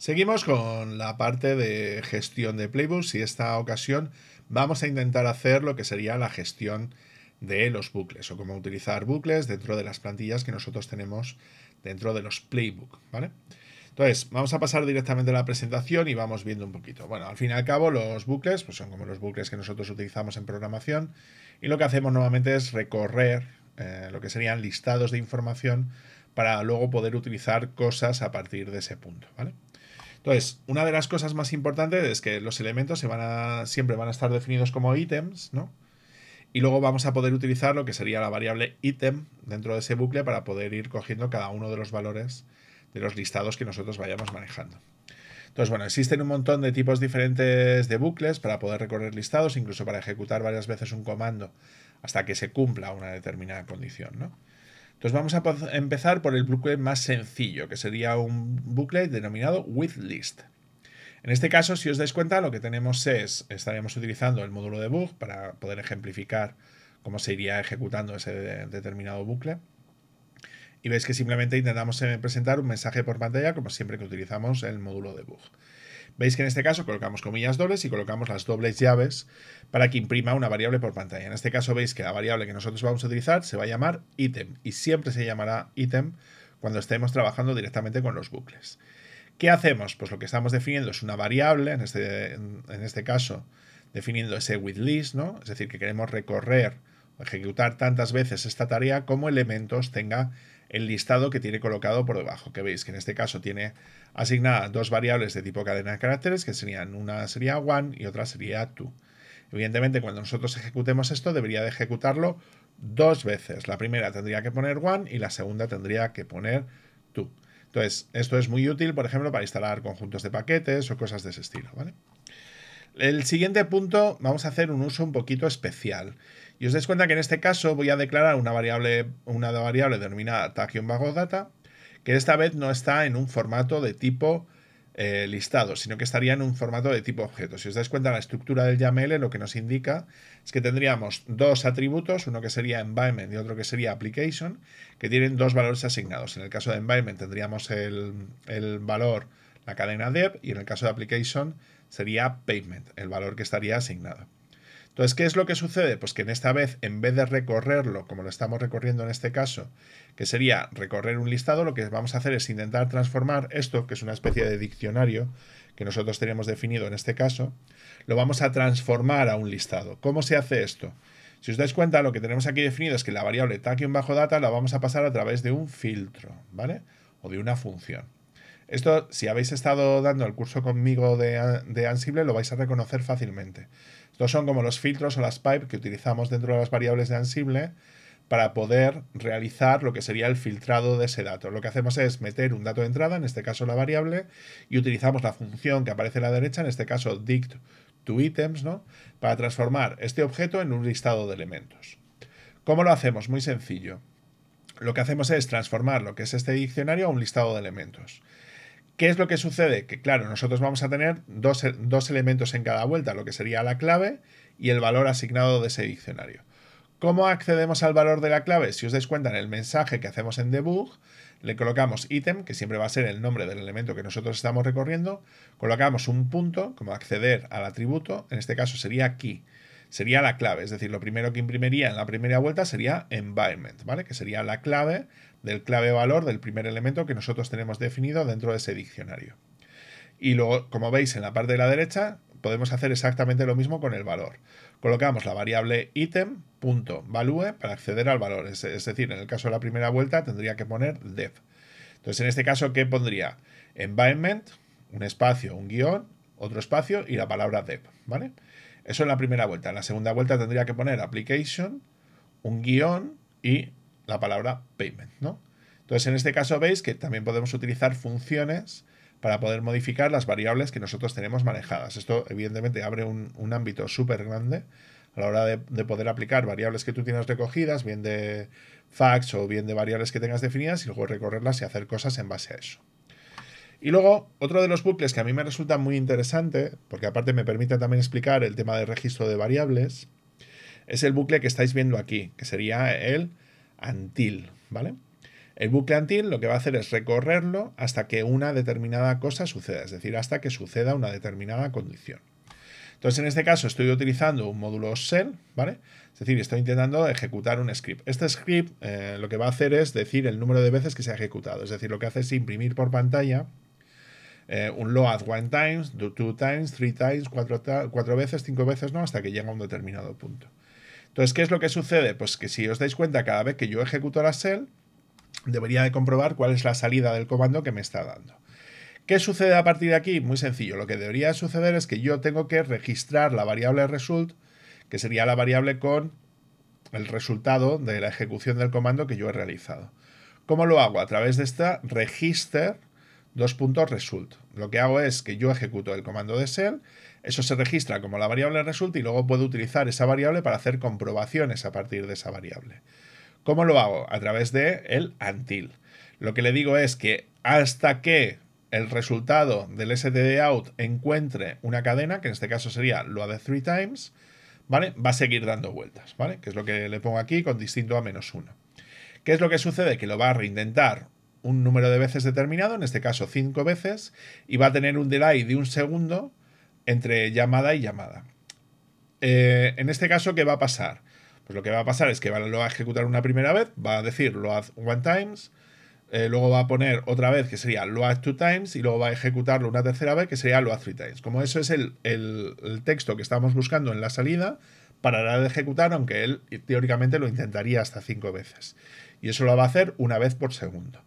Seguimos con la parte de gestión de playbooks y esta ocasión vamos a intentar hacer lo que sería la gestión de los bucles o cómo utilizar bucles dentro de las plantillas que nosotros tenemos dentro de los playbooks, ¿vale? Entonces, vamos a pasar directamente a la presentación y vamos viendo un poquito. Bueno, al fin y al cabo los bucles pues son como los bucles que nosotros utilizamos en programación y lo que hacemos normalmente es recorrer lo que serían listados de información para luego poder utilizar cosas a partir de ese punto, ¿vale? Entonces, una de las cosas más importantes es que los elementos siempre van a estar definidos como ítems, ¿no? Y luego vamos a poder utilizar lo que sería la variable ítem dentro de ese bucle para poder ir cogiendo cada uno de los valores de los listados que nosotros vayamos manejando. Entonces, bueno, existen un montón de tipos diferentes de bucles para poder recorrer listados, incluso para ejecutar varias veces un comando hasta que se cumpla una determinada condición, ¿no? Entonces vamos a empezar por el bucle más sencillo, que sería un bucle denominado withList. En este caso, si os dais cuenta, lo que tenemos es, estaríamos utilizando el módulo debug para poder ejemplificar cómo se iría ejecutando ese determinado bucle. Y veis que simplemente intentamos presentar un mensaje por pantalla, como siempre que utilizamos el módulo debug. Veis que en este caso colocamos comillas dobles y colocamos las dobles llaves para que imprima una variable por pantalla. En este caso veis que la variable que nosotros vamos a utilizar se va a llamar ítem y siempre se llamará ítem cuando estemos trabajando directamente con los bucles. ¿Qué hacemos? Pues lo que estamos definiendo es una variable, en este caso definiendo ese withList, ¿no? Es decir, que queremos recorrer o ejecutar tantas veces esta tarea como elementos tenga el listado que tiene colocado por debajo, que veis que en este caso tiene asignadas dos variables de tipo cadena de caracteres, que serían una sería one y otra sería two. Evidentemente, cuando nosotros ejecutemos esto, debería de ejecutarlo dos veces. La primera tendría que poner one y la segunda tendría que poner two. Entonces, esto es muy útil, por ejemplo, para instalar conjuntos de paquetes o cosas de ese estilo, ¿vale? El siguiente punto, vamos a hacer un uso un poquito especial. Y os dais cuenta que en este caso voy a declarar una variable denominada tag_data, que esta vez no está en un formato de tipo listado, sino que estaría en un formato de tipo objeto. Si os dais cuenta, la estructura del YAML lo que nos indica es que tendríamos dos atributos, uno que sería environment y otro que sería application, que tienen dos valores asignados. En el caso de environment tendríamos el valor, la cadena dev, y en el caso de application sería payment, el valor que estaría asignado. Entonces, ¿qué es lo que sucede? Pues que en esta vez, en vez de recorrerlo, como lo estamos recorriendo en este caso, que sería recorrer un listado, lo que vamos a hacer es intentar transformar esto, que es una especie de diccionario que nosotros tenemos definido en este caso, lo vamos a transformar a un listado. ¿Cómo se hace esto? Si os dais cuenta, lo que tenemos aquí definido es que la variable tag_data la vamos a pasar a través de un filtro, ¿vale? O de una función. Esto, si habéis estado dando el curso conmigo de Ansible, lo vais a reconocer fácilmente. Estos son como los filtros o las pipes que utilizamos dentro de las variables de Ansible para poder realizar lo que sería el filtrado de ese dato. Lo que hacemos es meter un dato de entrada, en este caso la variable, y utilizamos la función que aparece a la derecha, en este caso dictToItems, ¿no? Para transformar este objeto en un listado de elementos. ¿Cómo lo hacemos? Muy sencillo. Lo que hacemos es transformar lo que es este diccionario a un listado de elementos. ¿Qué es lo que sucede? Que claro, nosotros vamos a tener dos elementos en cada vuelta, lo que sería la clave y el valor asignado de ese diccionario. ¿Cómo accedemos al valor de la clave? Si os dais cuenta, en el mensaje que hacemos en debug, le colocamos ítem, que siempre va a ser el nombre del elemento que nosotros estamos recorriendo, colocamos un punto, como acceder al atributo, en este caso sería key, sería la clave, es decir, lo primero que imprimiría en la primera vuelta sería environment, ¿vale? Que sería la clave del clave valor del primer elemento que nosotros tenemos definido dentro de ese diccionario. Y luego, como veis en la parte de la derecha, podemos hacer exactamente lo mismo con el valor. Colocamos la variable item.value para acceder al valor, es decir, en el caso de la primera vuelta tendría que poner dev. Entonces, en este caso, ¿qué pondría? Environment, un espacio, un guión, otro espacio y la palabra dev, ¿vale? Eso en la primera vuelta. En la segunda vuelta tendría que poner application, un guión y la palabra payment, ¿no? Entonces, en este caso veis que también podemos utilizar funciones para poder modificar las variables que nosotros tenemos manejadas. Esto, evidentemente, abre un ámbito súper grande a la hora de poder aplicar variables que tú tienes recogidas, bien de facts o bien de variables que tengas definidas, y luego recorrerlas y hacer cosas en base a eso. Y luego, otro de los bucles que a mí me resulta muy interesante, porque aparte me permite también explicar el tema de registro de variables, es el bucle que estáis viendo aquí, que sería el until, ¿vale? El bucle until lo que va a hacer es recorrerlo hasta que una determinada cosa suceda, es decir, hasta que suceda una determinada condición. Entonces, en este caso estoy utilizando un módulo shell, ¿vale? Es decir, estoy intentando ejecutar un script. Este script lo que va a hacer es decir el número de veces que se ha ejecutado, es decir, lo que hace es imprimir por pantalla un load 1 times, 2 times, 3 times, 4 veces, 5 veces, ¿no? Hasta que llega a un determinado punto. Entonces, ¿qué es lo que sucede? Pues que si os dais cuenta, cada vez que yo ejecuto la shell, debería de comprobar cuál es la salida del comando que me está dando. ¿Qué sucede a partir de aquí? Muy sencillo. Lo que debería suceder es que yo tengo que registrar la variable result, que sería la variable con el resultado de la ejecución del comando que yo he realizado. ¿Cómo lo hago? A través de esta register .result. Lo que hago es que yo ejecuto el comando de shell, eso se registra como la variable result y luego puedo utilizar esa variable para hacer comprobaciones a partir de esa variable. ¿Cómo lo hago? A través de el until. Lo que le digo es que hasta que el resultado del stdout encuentre una cadena, que en este caso sería load 3 times, ¿vale? Va a seguir dando vueltas, ¿vale? Que es lo que le pongo aquí con distinto a -1. ¿Qué es lo que sucede? Que lo va a reintentar un número de veces determinado, en este caso 5 veces, y va a tener un delay de 1 segundo entre llamada y llamada. En este caso, ¿qué va a pasar? Pues lo que va a pasar es que lo va a ejecutar una primera vez, va a decir load 1 times, luego va a poner otra vez que sería load 2 times y luego va a ejecutarlo una tercera vez que sería load 3 times. Como eso es el texto que estábamos buscando en la salida, parará de ejecutar, aunque él teóricamente lo intentaría hasta 5 veces. Y eso lo va a hacer una vez por segundo.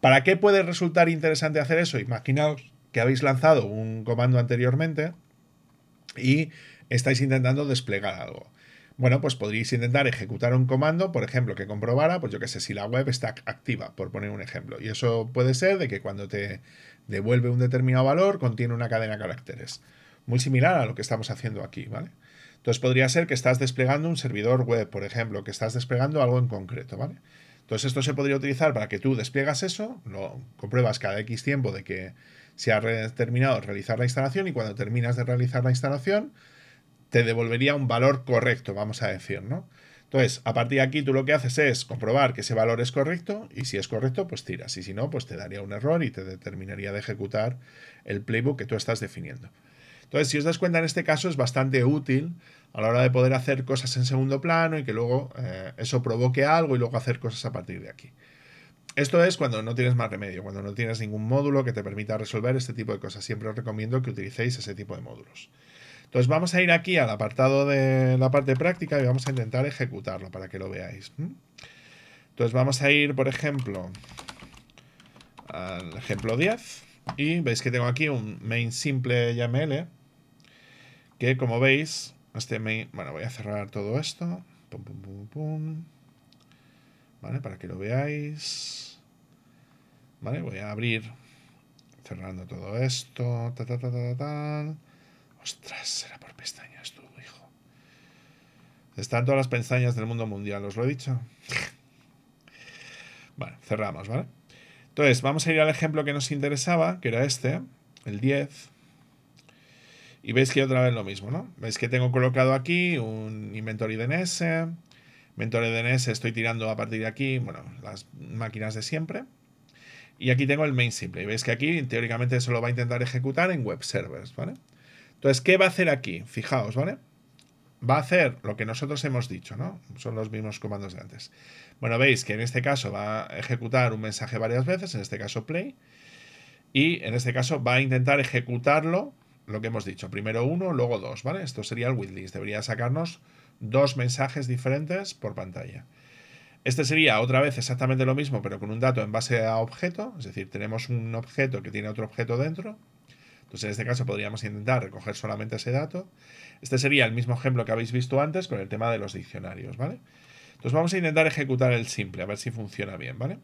¿Para qué puede resultar interesante hacer eso? Imaginaos que habéis lanzado un comando anteriormente y estáis intentando desplegar algo. Bueno, pues podríais intentar ejecutar un comando, por ejemplo, que comprobara, pues yo qué sé, si la web está activa, por poner un ejemplo. Y eso puede ser de que cuando te devuelve un determinado valor, contiene una cadena de caracteres. Muy similar a lo que estamos haciendo aquí, ¿vale? Entonces podría ser que estás desplegando un servidor web, por ejemplo, que estás desplegando algo en concreto, ¿vale? Entonces esto se podría utilizar para que tú despliegas eso, lo compruebas cada X tiempo de que se ha terminado de realizar la instalación y cuando terminas de realizar la instalación, te devolvería un valor correcto, vamos a decir, ¿no? Entonces, a partir de aquí tú lo que haces es comprobar que ese valor es correcto y si es correcto, pues tiras. Y si no, pues te daría un error y te terminaría de ejecutar el playbook que tú estás definiendo. Entonces, si os das cuenta, en este caso es bastante útil a la hora de poder hacer cosas en segundo plano y que luego eso provoque algo y luego hacer cosas a partir de aquí. Esto es cuando no tienes más remedio, cuando no tienes ningún módulo que te permita resolver este tipo de cosas. Siempre os recomiendo que utilicéis ese tipo de módulos. Entonces vamos a ir aquí al apartado de la parte práctica y vamos a intentar ejecutarlo para que lo veáis. Entonces vamos a ir, por ejemplo, al ejemplo 10 y veis que tengo aquí un main simple YAML que, como veis, este main... Bueno, voy a cerrar todo esto. Pum, pum, pum, pum. Vale, para que lo veáis. Vale, voy a abrir cerrando todo esto. Ta, ta, ta, ta, ta. Ostras, será por pestañas tú, hijo. Están todas las pestañas del mundo mundial, os lo he dicho. Bueno, cerramos, ¿vale? Entonces, vamos a ir al ejemplo que nos interesaba, que era este, el 10. Y veis que otra vez lo mismo, ¿no? Veis que tengo colocado aquí un inventory DNS. Inventory DNS estoy tirando a partir de aquí, bueno, las máquinas de siempre. Y aquí tengo el main simple. Y veis que aquí, teóricamente, eso lo va a intentar ejecutar en web servers, ¿vale? Entonces, ¿qué va a hacer aquí? Fijaos, ¿vale? Va a hacer lo que nosotros hemos dicho, ¿no? Son los mismos comandos de antes. Bueno, veis que en este caso va a ejecutar un mensaje varias veces, en este caso play, y en este caso va a intentar ejecutarlo, lo que hemos dicho, primero 1, luego 2, ¿vale? Esto sería el whitelist, debería sacarnos 2 mensajes diferentes por pantalla. Este sería otra vez exactamente lo mismo, pero con un dato en base a objeto, es decir, tenemos un objeto que tiene otro objeto dentro. Entonces, en este caso podríamos intentar recoger solamente ese dato. Este sería el mismo ejemplo que habéis visto antes con el tema de los diccionarios, ¿vale? Entonces, vamos a intentar ejecutar el simple, a ver si funciona bien, ¿vale?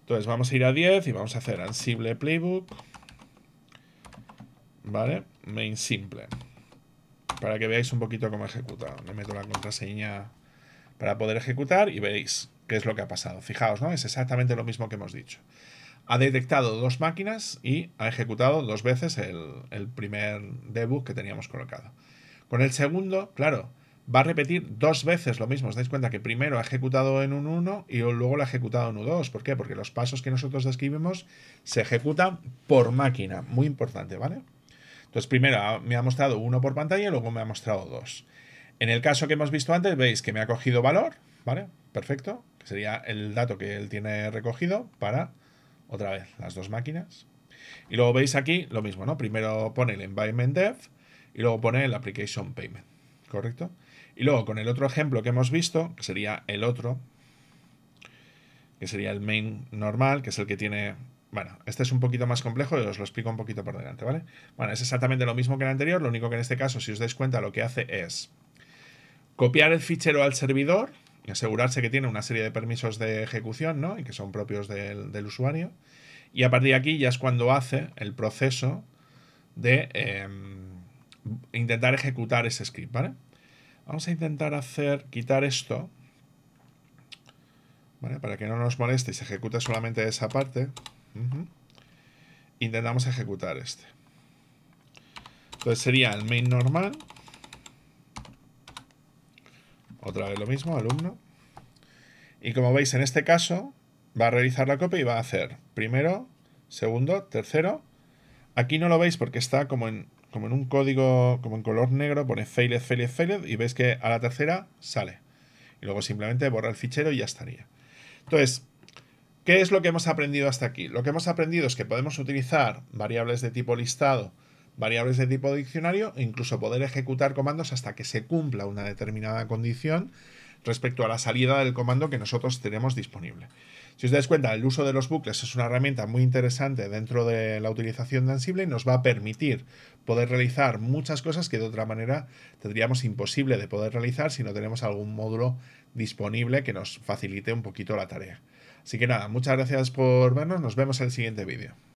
Entonces, vamos a ir a 10 y vamos a hacer Ansible Playbook, ¿vale? Main simple, para que veáis un poquito cómo ejecuta. Le meto la contraseña para poder ejecutar y veis qué es lo que ha pasado. Fijaos, ¿no? Es exactamente lo mismo que hemos dicho. Ha detectado 2 máquinas y ha ejecutado 2 veces el primer debug que teníamos colocado. Con el segundo, claro, va a repetir dos veces lo mismo. Os dais cuenta que primero ha ejecutado en un 1 y luego lo ha ejecutado en U2. ¿Por qué? Porque los pasos que nosotros describimos se ejecutan por máquina. Muy importante, ¿vale? Entonces, primero me ha mostrado uno por pantalla y luego me ha mostrado dos. En el caso que hemos visto antes, veis que me ha cogido valor, ¿vale? Perfecto. Que sería el dato que él tiene recogido para, otra vez, las dos máquinas. Y luego veis aquí lo mismo, ¿no? Primero pone el environment dev y luego pone el application payment, ¿correcto? Y luego con el otro ejemplo que hemos visto, que sería el otro, que sería el main normal, que es el que tiene... Bueno, este es un poquito más complejo y os lo explico un poquito por delante, ¿vale? Bueno, es exactamente lo mismo que el anterior, lo único que en este caso, si os dais cuenta, lo que hace es copiar el fichero al servidor y asegurarse que tiene una serie de permisos de ejecución, ¿no? Y que son propios del usuario. Y a partir de aquí ya es cuando hace el proceso de intentar ejecutar ese script, ¿vale? Vamos a intentar quitar esto, ¿vale? Para que no nos moleste y se ejecute solamente esa parte. Intentamos ejecutar este. Entonces sería el main normal. Otra vez lo mismo, alumno. Y como veis, en este caso va a realizar la copia y va a hacer primero, segundo, tercero. Aquí no lo veis porque está como en un código, como en color negro, pone failed, failed, failed, y veis que a la tercera sale. Y luego simplemente borra el fichero y ya estaría. Entonces, ¿qué es lo que hemos aprendido hasta aquí? Lo que hemos aprendido es que podemos utilizar variables de tipo listado, variables de tipo diccionario, e incluso poder ejecutar comandos hasta que se cumpla una determinada condición respecto a la salida del comando que nosotros tenemos disponible. Si os dais cuenta, el uso de los bucles es una herramienta muy interesante dentro de la utilización de Ansible y nos va a permitir poder realizar muchas cosas que de otra manera tendríamos imposible de poder realizar si no tenemos algún módulo disponible que nos facilite un poquito la tarea. Así que nada, muchas gracias por vernos, nos vemos en el siguiente vídeo.